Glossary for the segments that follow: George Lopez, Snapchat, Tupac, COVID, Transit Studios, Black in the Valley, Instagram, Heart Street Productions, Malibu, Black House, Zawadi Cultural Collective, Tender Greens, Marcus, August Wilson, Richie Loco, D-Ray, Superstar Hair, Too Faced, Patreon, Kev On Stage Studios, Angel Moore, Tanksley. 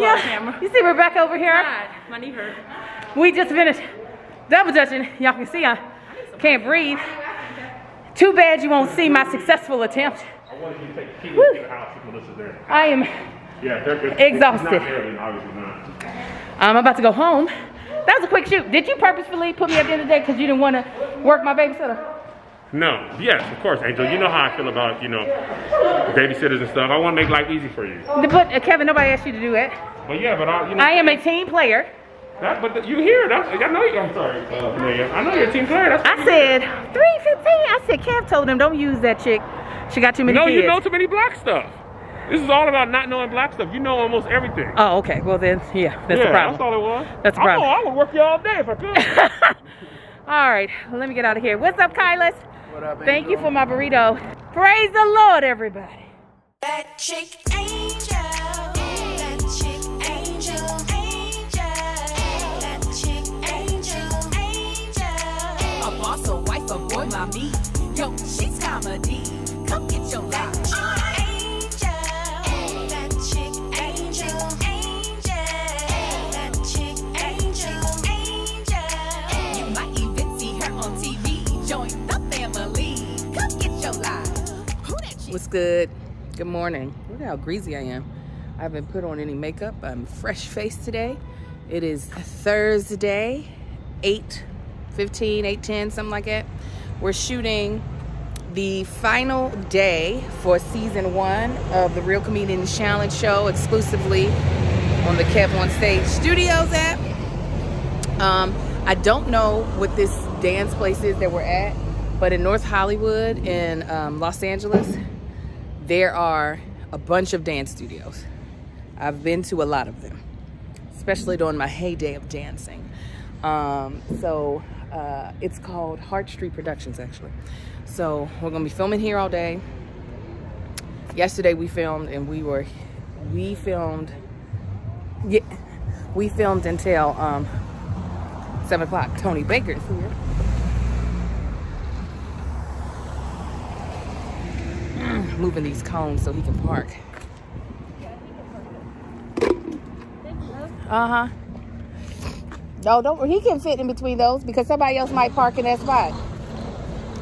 Camera. You see, we're back over here. God, my knee hurt. We just finished double dutching. Y'all can see I can't breathe. Too bad you won't see my successful attempt. I wanted you to take the key to the house if Melissa's there. I am exhausted. I'm about to go home. That was a quick shoot. Did you purposefully put me up the other day because you didn't want to work my babysitter? No, yes, of course, Angel. You know how I feel about, you know, babysitters and stuff. I want to make life easy for you. But Kevin, nobody asked you to do it. Well, yeah, but I, you know, I am a team player. You here? I know you. I'm sorry, I know you're a team player. That's I said 3:15. I said Kev told him don't use that chick. She got too many. No, kids. You know too many black stuff. This is all about not knowing black stuff. You know almost everything. Oh, okay. Well then, yeah, that's the problem. That's all it was. That's the problem. I would work you all day if I could. All right, let me get out of here. What's up, Kylas? What up, thank you for my burrito. Praise the Lord, everybody. That chick Angel. That chick Angel. That chick Angel. A boss, a wife, a boy, mommy. Yo, she's comedy. Come get your life. Angel. That chick Angel. That chick Angel. You might even see her on TV. Join the family. Come get your life. What's good? Good morning. Look how greasy I am. I haven't put on any makeup. I'm fresh-faced today. It is Thursday, 8:15, 8:10, something like that. We're shooting the final day for season 1 of the Real Comedians Challenge show exclusively on the Kev On Stage Studios app. I don't know what this dance place is that we're at, but in North Hollywood in Los Angeles, there are a bunch of dance studios. I've been to a lot of them, especially during my heyday of dancing. It's called Heart Street Productions, actually. So we're gonna be filming here all day. Yesterday we filmed and we filmed until 7 o'clock. Tony Baker is here. Moving these cones so he can park. Uh-huh. No, don't, he can fit in between those because somebody else might park in that spot.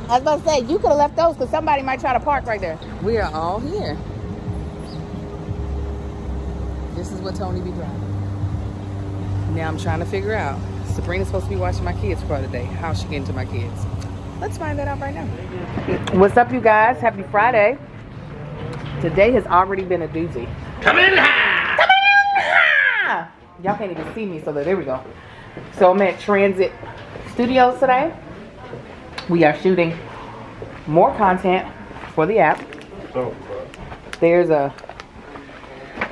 I was about to say, you could have left those because somebody might try to park right there. We are all here. This is what Tony be driving. Now I'm trying to figure out, Sabrina's supposed to be watching my kids for the day. How she getting to my kids? Let's find that out right now. What's up, you guys? Happy Friday. Today has already been a doozy. Come in high! Come in high! Y'all can't even see me, so there we go. So I'm at Transit Studios today. We are shooting more content for the app. There's a...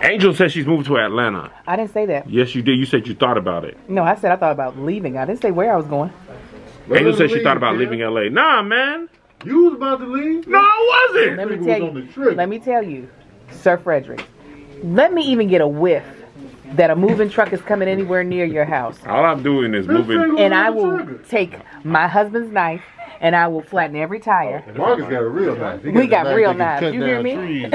Angel says she's moved to Atlanta. I didn't say that. Yes, you did. You said you thought about it. No, I said I thought about leaving. I didn't say where I was going. Angel said she thought about leaving LA. Nah, man. You was about to leave? No, I wasn't. Let me tell you, Sir Frederick, let me even get a whiff that a moving truck is coming anywhere near your house. All I'm doing is moving. And I will take my husband's knife and I will flatten every tire. Marcus got a real knife. We got real knives. You hear me?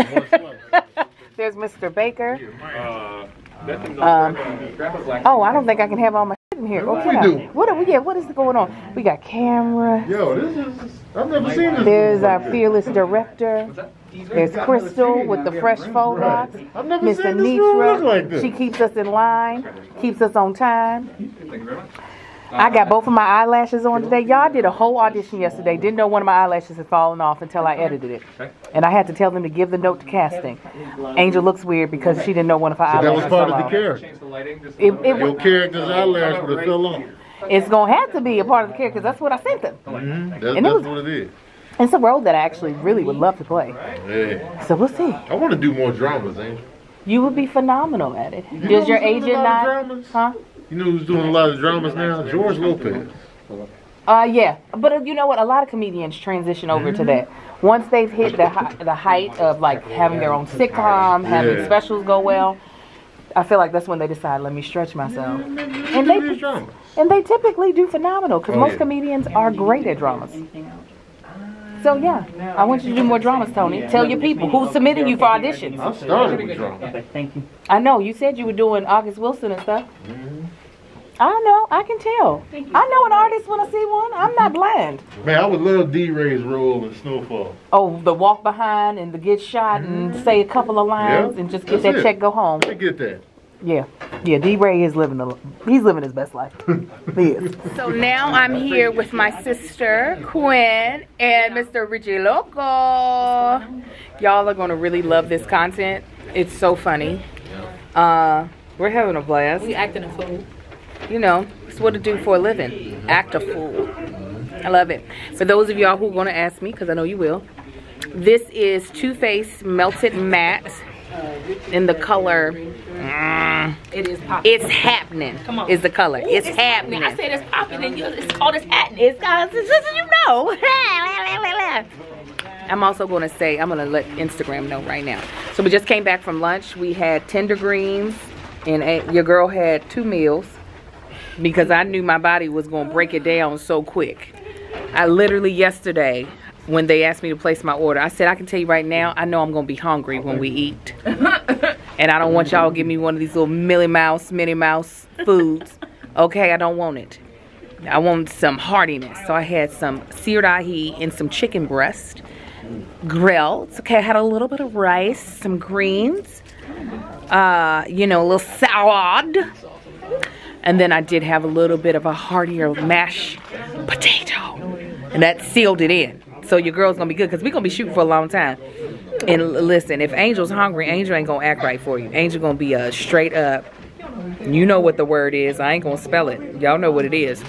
There's Mr. Baker. Oh, I don't think I can have all my in here. Okay. What is going on? We got cameras. Yo, this is I've never seen this. There's our fearless director. There's Crystal with the fresh photos. I've never seen this look like this. She keeps us in line, keeps us on time. Thank you very much. I got both of my eyelashes on today. Y'all did a whole audition yesterday. Didn't know one of my eyelashes had fallen off until I edited it. And I had to tell them to give the note to casting. Angel looks weird because she didn't know one of her eyelashes fell off. That was part of the character. Your character's eyelash would have fell off. It's going to have to be a part of the character because that's what I sent them. That's what it is. It's a role that I actually really would love to play. Yeah. So we'll see. I want to do more dramas, Angel. You would be phenomenal at it. Does your agent not? Huh? You know who's doing a lot of dramas now? George Lopez. Yeah. But you know what? A lot of comedians transition over to that. Once they've hit the height of like having their own sitcom, having specials go well, I feel like that's when they decide, let me stretch myself. And they typically do phenomenal because most comedians are great at dramas. So yeah, I want you to do more dramas, Tony. Tell your people who's submitting you for auditions. I started with drama. Thank you. I know you said you were doing August Wilson and stuff. I know, I can tell. I know an artist when I see one. I'm not blind. Man, I would love D-Ray's role in Snowfall. Oh, the walk behind and the get shot and say a couple of lines and just get that check, go home. Let me get that. Yeah, yeah. D-Ray is living he's living his best life. He is. So now I'm here with my sister Quinn and Mr. Richie Loco. Y'all are gonna really love this content. It's so funny. We're having a blast. We acting a fool. You know, it's what to do for a living. Act a fool. I love it. For those of y'all who are gonna ask me, because I know you will, this is Too Faced Melted Matte. In the color, it is popping. It's happening. Come on, is the color? Ooh, it's happening. I said it's popping, and you, it's all this happening. It's just you know. I'm also going to say I'm going to let Instagram know right now. So we just came back from lunch. We had Tender Greens, and your girl had two meals because I knew my body was going to break it down so quick. I literally yesterday, when they asked me to place my order, I said, I can tell you right now, I know I'm going to be hungry when we eat. And I don't want y'all to give me one of these little Minnie Mouse foods. Okay, I don't want it. I want some heartiness. So I had some seared ahi and some chicken breast. Grilled. Okay, I had a little bit of rice, some greens. You know, a little salad. And then I did have a little bit of a heartier mashed potato. And that sealed it in. So your girl's gonna be good, because we're gonna be shooting for a long time. And listen, if Angel's hungry, Angel ain't gonna act right for you. Angel gonna be a straight up, you know what the word is. I ain't gonna spell it. Y'all know what it is.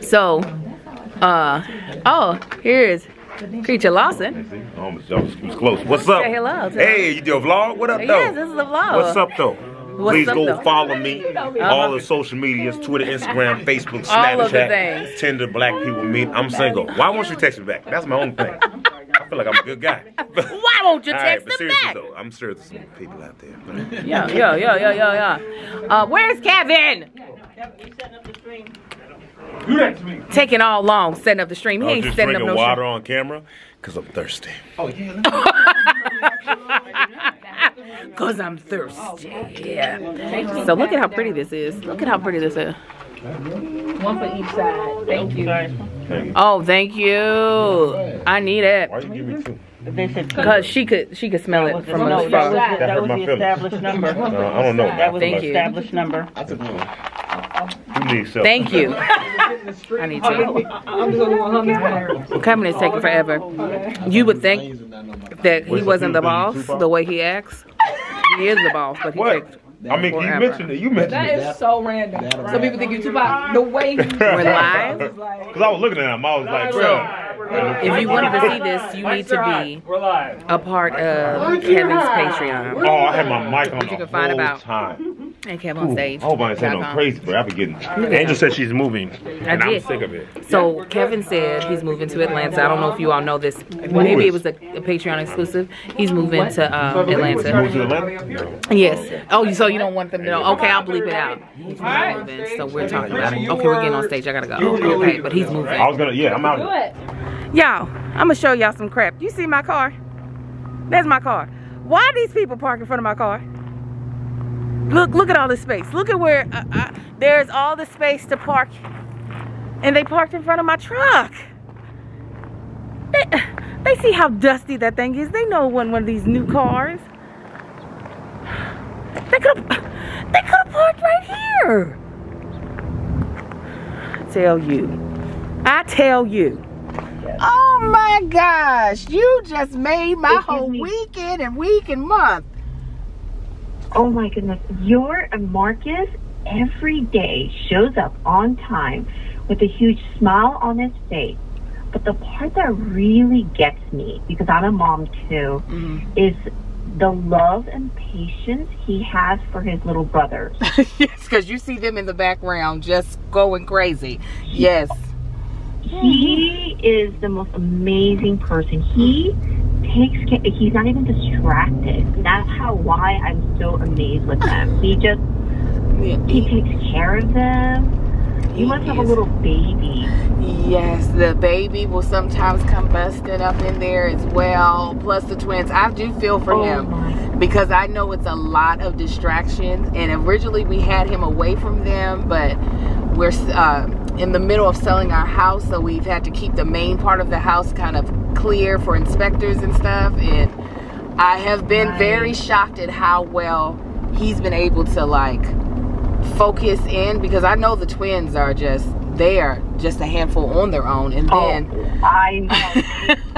So, oh, here's Creature Lawson. It was close. What's up? Hey, you do a vlog? What up, though? Yes, this is a vlog. What's up, though? Please go follow me. All the social medias, Twitter, Instagram, Facebook, Snapchat, Tinder, Black People Meet. I'm single. Why won't you text me back? That's my own thing. I feel like I'm a good guy. Why won't you text me back? Though, I'm sure there's some people out there. Yeah. Where's Kevin? He's setting up the stream. Do that to me. Taking all long setting up the stream. He ain't setting up no water on camera because I'm thirsty. Oh, yeah. Because I'm thirsty. Yeah. So look at how pretty this is. Look at how pretty this is. One for each side. Thank you. Oh, thank you. I need it. Why you give me two? Because she could smell it from the spot. That was the established number. I don't know. That was the established number. Thank you. I need two. Coming is taking forever. You would think that he wasn't the boss the way he acts. He is the boss, but he takes forever. You mentioned it. That is so random. Some people think you're Tupac. The way he live. Because I was looking at him, I was like, bro. If you wanted to see this, you need to be a part of Kevin's Patreon. Oh, I had my mic on the whole time. And Kev On Stage. Oh, I said no crazy, but I be getting. Angel said she's moving, and I'm sick of it. So Kevin said he's moving to Atlanta. I don't know if you all know this. Maybe it was a Patreon exclusive. He's moving to Atlanta. Moving to Atlanta? Yes. Oh, so you don't want them to know? Okay, I'll bleep it out. He's moving, so we're talking about it. Okay, we're getting on stage. I gotta go. Okay, but he's moving. I'm out. Y'all, I'm gonna show y'all some crap. You see my car? There's my car. Why are these people parking in front of my car? Look at all this space. Look at where there's all the space to park, and they parked in front of my truck. They see how dusty that thing is. They know it wasn't one of these new cars. They could have parked right here. I tell you. Oh my gosh, you just made my whole weekend and week and month. Oh my goodness, your Marcus every day shows up on time with a huge smile on his face. But the part that really gets me, because I'm a mom too, is the love and patience he has for his little brothers. Yes, because you see them in the background just going crazy. Yes. He is the most amazing person. He's not even distracted. That's why I'm so amazed with them. He takes care of them. You must have a little baby. Yes, the baby will sometimes come busted up in there as well, plus the twins. I do feel for him because I know it's a lot of distractions, and originally we had him away from them, but we're in the middle of selling our house, so we've had to keep the main part of the house kind of clear for inspectors and stuff, and I have been very shocked at how well he's been able to like focus in, because I know the twins are just, they are just a handful on their own. And then I know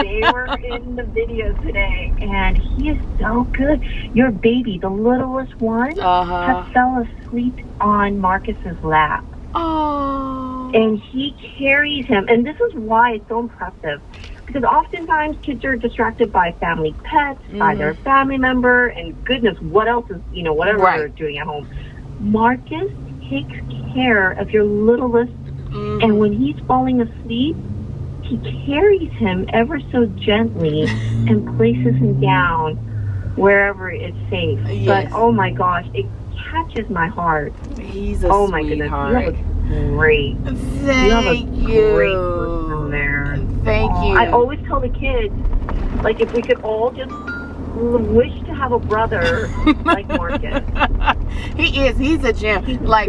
they were in the video today, and he is so good. Your baby, the littlest one, fell asleep on Marcus's lap. Oh, and he carries him, and this is why it's so impressive. Because oftentimes kids are distracted by family pets, by their family member, and goodness, what else is, you know, whatever they're doing at home. Marcus takes care of your littlest, and when he's falling asleep, he carries him ever so gently and places him down wherever it's safe. Yes. But oh my gosh, it catches my heart. He's a sweetheart. You have a great, great person there. Thank you. I always tell the kids, like, if we could all just wish to have a brother like Marcus. He is. He's a gem. He's like,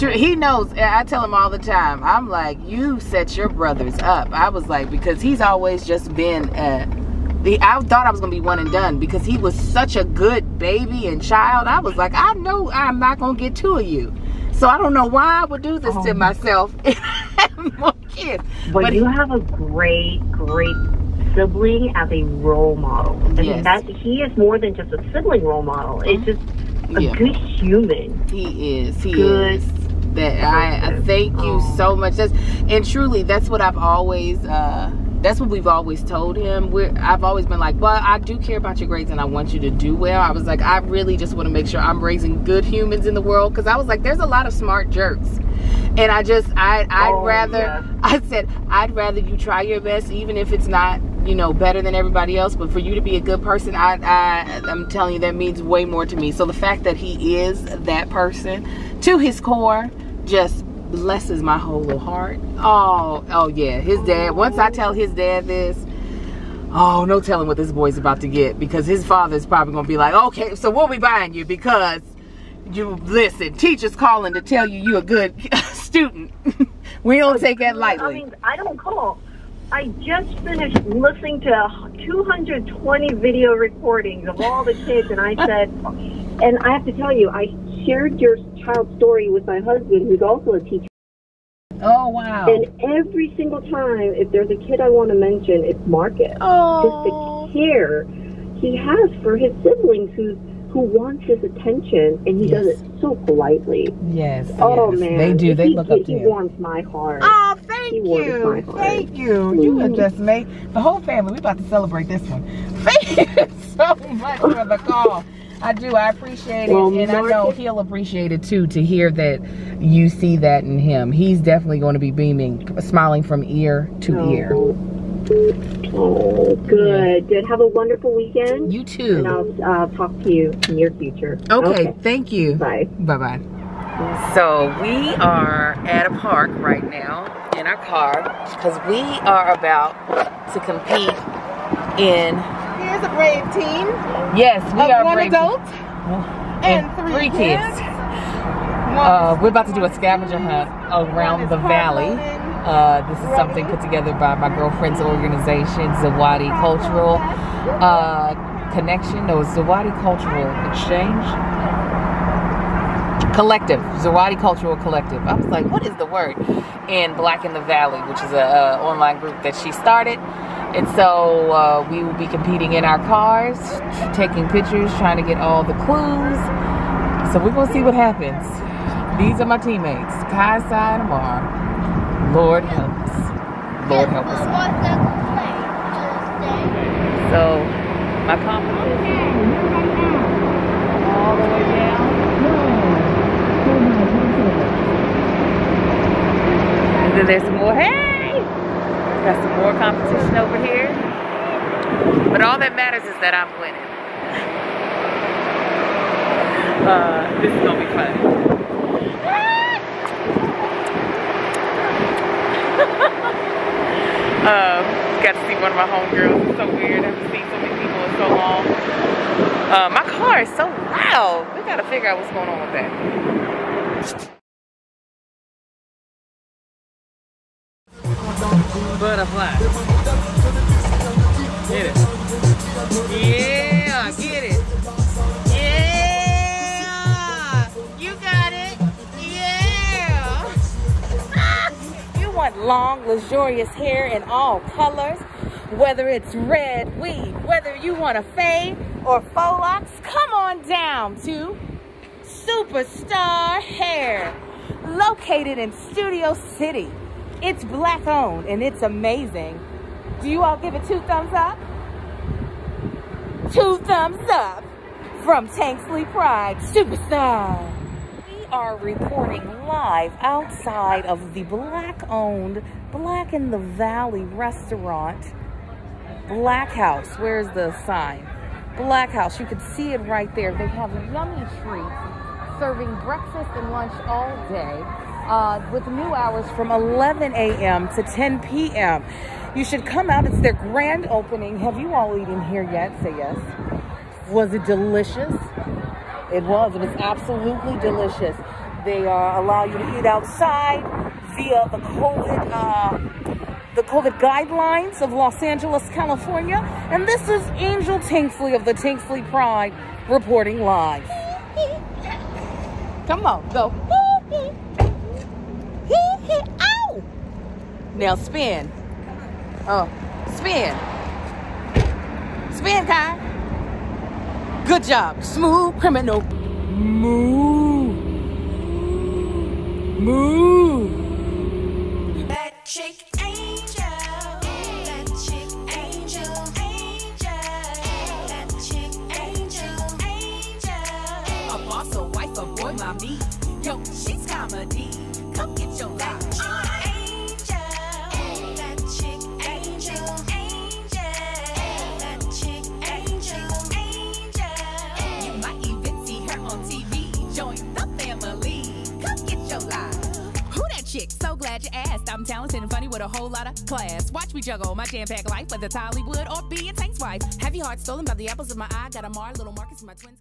he knows. I tell him all the time. I'm like, you set your brothers up. I was like, because he's always just been I thought I was going to be one and done because he was such a good baby and child. I was like, I know I'm not going to get two of you. So I don't know why I would do this to myself. Kids. But you have a great sibling as a role model. I mean, that he is more than just a sibling role model. It's just a good human. He is. I thank you so much. And truly, that's what I've always. That's what we've always told him. I've always been like, well, I do care about your grades and I want you to do well. I was like, I really just want to make sure I'm raising good humans in the world, because I was like, there's a lot of smart jerks. And I'd rather you try your best, even if it's not, you know, better than everybody else. But for you to be a good person, I'm telling you, that means way more to me. So the fact that he is that person to his core just blesses my whole little heart. Oh yeah, his dad. Once I tell his dad this, no telling what this boy's about to get, because his father's probably gonna be like, okay, so we'll be buying you because you listen. Teacher's calling to tell you you're a good student. We don't take that lightly. I mean, I don't call. I just finished listening to 220 video recordings of all the kids, and I said, and I have to tell you, I shared your child's story with my husband, who's also a teacher. Oh, wow. And every single time, if there's a kid I want to mention, it's Marcus. Oh. Just the care he has for his siblings who wants his attention, and he does it so politely. Yes. Oh, yes. Man. They do. They look up to him. He warms my heart. Oh, thank you. Thank you. You have just made the whole family. We're about to celebrate this one. Thank you so much for the call. I do. I appreciate it, and I know he'll appreciate it too, to hear that you see that in him. He's definitely going to be beaming, smiling from ear to ear. Oh, good. Good. Have a wonderful weekend. You too. And I'll talk to you in your future. Okay. Thank you. Bye. Bye-bye. So we are at a park right now in our car because we are about to compete in... Here's a brave team. Yes, we are one brave. One adult and three kids. We're about to do a scavenger hunt around the valley. This is something put together by my girlfriend's organization, Zawadi Cultural Zawadi Cultural Collective. Zawadi Cultural Collective. I was like, what is the word? And Black in the Valley, which is an online group that she started. And so we will be competing in our cars, taking pictures, trying to get all the clues. So we're going to see what happens. These are my teammates, Kai, Sai, and Amar. Lord help us. Lord help us. So, my confidence is all the way down. And then there's some more. Hey! Got some more competition over here. But all that matters is that I'm winning. This is going to be fun. Got to see one of my homegirls. It's so weird. I haven't seen so many people in so long. My car is so loud. We got to figure out what's going on with that. Butterflies. Get it. Yeah, get it. Yeah. You got it. Yeah. You want long, luxurious hair in all colors, whether it's red weave, whether you want a fade or faux locks, come on down to Superstar Hair, located in Studio City. It's black owned and it's amazing. Do you all give it two thumbs up? Two thumbs up from Tanksley Pride Superstar. We are recording live outside of the black owned Black in the Valley restaurant, Black House. Where's the sign? Black House. You can see it right there. They have yummy treats, serving breakfast and lunch all day. With new hours from 11 a.m. to 10 p.m. You should come out. It's their grand opening. Have you all eaten here yet? Say yes. Was it delicious? It was. It was absolutely delicious. They allow you to eat outside via the COVID guidelines of Los Angeles, California. And this is Angel Tanksley of the Tanksley Pride reporting live. Come on, go. Ow! Now spin. Oh, spin. Spin, Kai. Good job. Smooth criminal. Moo. Moo. That chick Angel. That chick Angel. That chick Angel. A boss, a wife, a boy, mommy. Yo, she's comedy. Come get your life. So glad you asked. I'm talented and funny with a whole lot of class. Watch me juggle my jam-packed life, whether it's Hollywood or being Tank's wife. Heavy heart stolen by the apples of my eye. Got a Mar, little Marcus, and my twins.